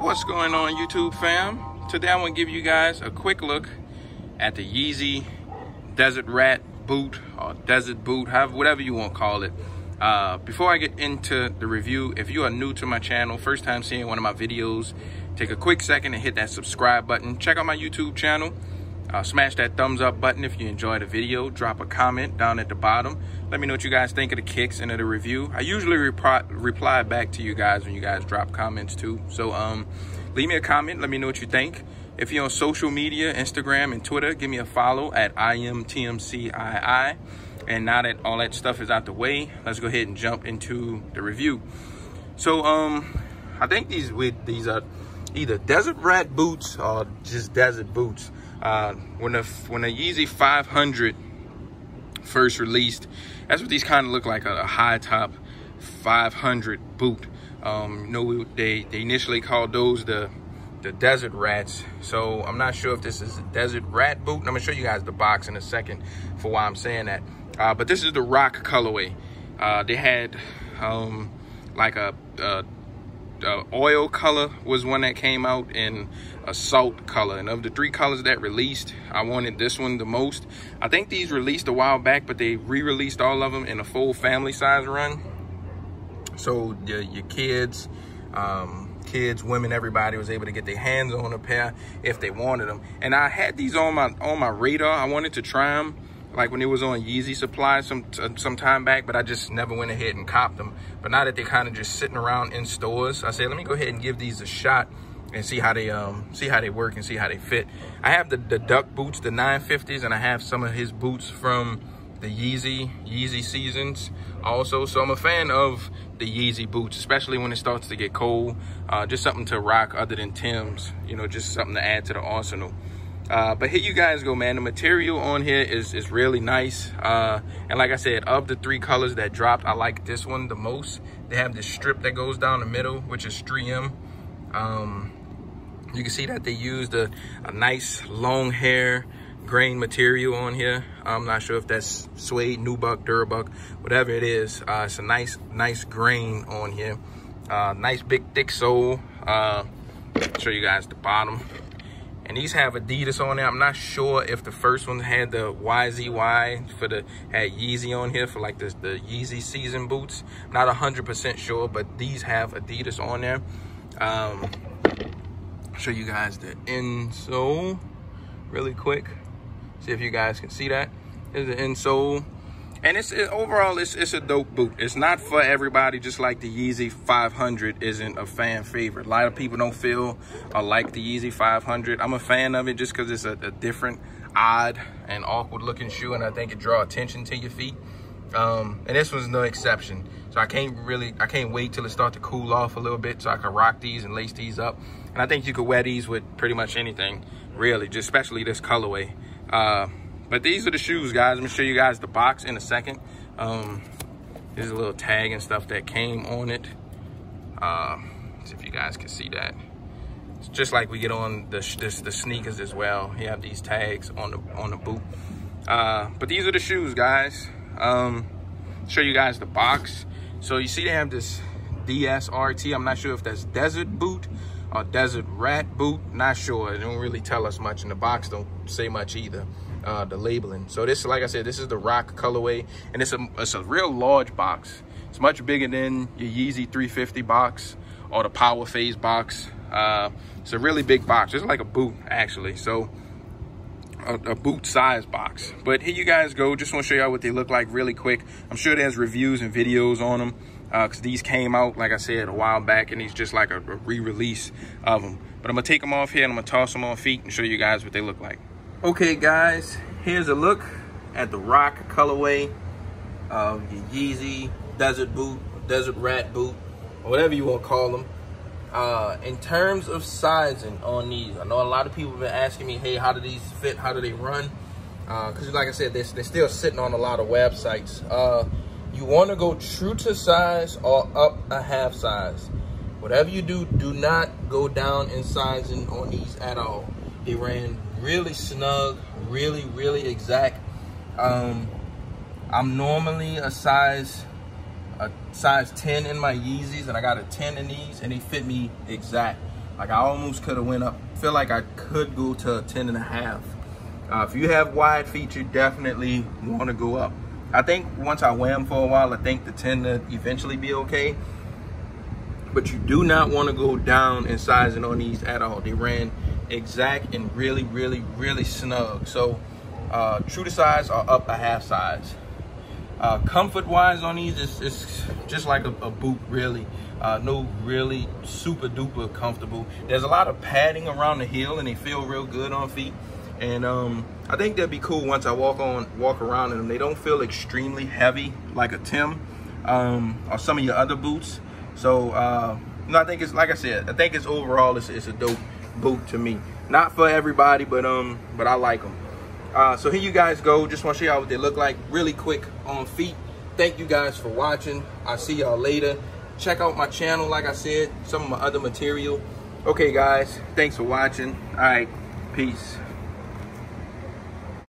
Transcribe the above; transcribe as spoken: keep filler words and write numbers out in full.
What's going on, YouTube fam? Today I'm gonna give you guys a quick look at the Yeezy Desert Rat Boot or Desert Boot, however, whatever you want to call it. Uh, before I get into the review, if you are new to my channel, first time seeing one of my videos, take a quick second and hit that subscribe button. Check out my YouTube channel. Uh, smash that thumbs up button if you enjoyed the video. Drop a comment down at the bottom. Let me know what you guys think of the kicks and of the review. I usually reply, reply back to you guys when you guys drop comments too. So um, leave me a comment. Let me know what you think. If you're on social media, Instagram and Twitter, give me a follow at I M T M C I I. And now that all that stuff is out the way, let's go ahead and jump into the review. So um, I think these with these are either Desert Rat boots or just Desert boots. Uh, when the when the Yeezy five hundred first released, that's what these kind of look like, a, a high top five hundred boot. Um, you know, we, they they initially called those the the Desert Rats. So I'm not sure if this is a Desert Rat boot. I'm gonna show you guys the box in a second for why I'm saying that. Uh, but this is the rock colorway. Uh, they had um, like a, a Uh, oil color was one that came out, and a salt color, and of the three colors that released, I wanted this one the most. I think these released a while back, but they re-released all of them in a full family size run, so your, your kids um, kids women, everybody was able to get their hands on a pair if they wanted them. And I had these on my on my radar. I wanted to try them like when it was on Yeezy Supply some some time back, but I just never went ahead and copped them. But now that they're kind of just sitting around in stores, I said, let me go ahead and give these a shot and see how they um see how they work and see how they fit. I have the, the duck boots, the nine fifties, and I have some of his boots from the Yeezy Yeezy Seasons also. So I'm a fan of the Yeezy boots, especially when it starts to get cold. Uh, just something to rock other than Tim's, you know, just something to add to the arsenal. Uh, but here you guys go, man. The material on here is, is really nice. Uh, and like I said, of the three colors that dropped, I like this one the most. They have this strip that goes down the middle, which is three M. Um, you can see that they used a, a nice long hair grain material on here. I'm not sure if that's suede, nubuck, durabuck, whatever it is. Uh, it's a nice, nice grain on here. Uh, nice big thick sole. Uh, show you guys the bottom. And these have Adidas on there. I'm not sure if the first one had the Y Z Y for the, had Yeezy on here for like the, the Yeezy season boots. Not one hundred percent sure, but these have Adidas on there. Um, I'll show you guys the insole really quick. See if you guys can see that. Here's the insole. And it's it, overall, it's, it's a dope boot. It's not for everybody, just like the Yeezy five hundred isn't a fan favorite. A lot of people don't feel or like the Yeezy five hundred. I'm a fan of it just because it's a, a different, odd, and awkward-looking shoe, and I think it draws attention to your feet. Um, and this one's no exception. So I can't really, I can't wait till it starts to cool off a little bit so I can rock these and lace these up. And I think you could wear these with pretty much anything, really, just especially this colorway. Uh, But these are the shoes, guys. I'm gonna show you guys the box in a second. Um, there's a little tag and stuff that came on it. Uh, see if you guys can see that. It's just like we get on the this, the sneakers as well. You have these tags on the on the boot. Uh, but these are the shoes, guys. Um, show you guys the box. So you see they have this D S R T. I'm not sure if that's Desert Boot or Desert Rat Boot. Not sure. They don't really tell us much, and the box don't say much either. Uh, the labeling. So this, like I said, this is the rock colorway, and it's a it's a real large box. It's much bigger than your Yeezy three fifty box or the Powerphase box. Uh, it's a really big box. It's like a boot actually. So a, a boot size box. But here you guys go. Just want to show y'all what they look like really quick. I'm sure there's reviews and videos on them because uh, these came out, like I said, a while back, and it's just like a, a re-release of them. But I'm gonna take them off here and I'm gonna toss them on feet and show you guys what they look like. Okay guys, here's a look at the rock colorway of your Yeezy Desert Boot, Desert Rat Boot, or whatever you want to call them. Uh, in terms of sizing on these, I know a lot of people have been asking me, hey, how do these fit? How do they run? Because uh, like I said, they're, they're still sitting on a lot of websites. Uh, you want to go true to size or up a half size. Whatever you do, do not go down in sizing on these at all. They ran really snug, really, really exact. Um, I'm normally a size a size ten in my Yeezys, and I got a ten in these, and they fit me exact. Like I almost could have went up. Feel like I could go to a ten and a half. Uh, if you have wide feet, you definitely want to go up. I think once I wear them for a while, I think the ten to eventually be okay. But you do not want to go down in sizing on these at all. They ran exact and really, really, really snug. So uh, true to size or up a half size. Uh, comfort-wise on these, it's, it's just like a, a boot, really. Uh, no really super-duper comfortable. There's a lot of padding around the heel, and they feel real good on feet. And um, I think that'd be cool once I walk on, walk around in them. They don't feel extremely heavy like a Tim um, or some of your other boots. So uh, no, I think it's like I said. I think it's overall it's, it's a dope boot to me. Not for everybody, but um, but I like them. Uh, so here you guys go. Just want to show y'all what they look like really quick on feet. Thank you guys for watching. I'll see y'all later. Check out my channel, like I said, some of my other material. Okay, guys, thanks for watching. All right, peace.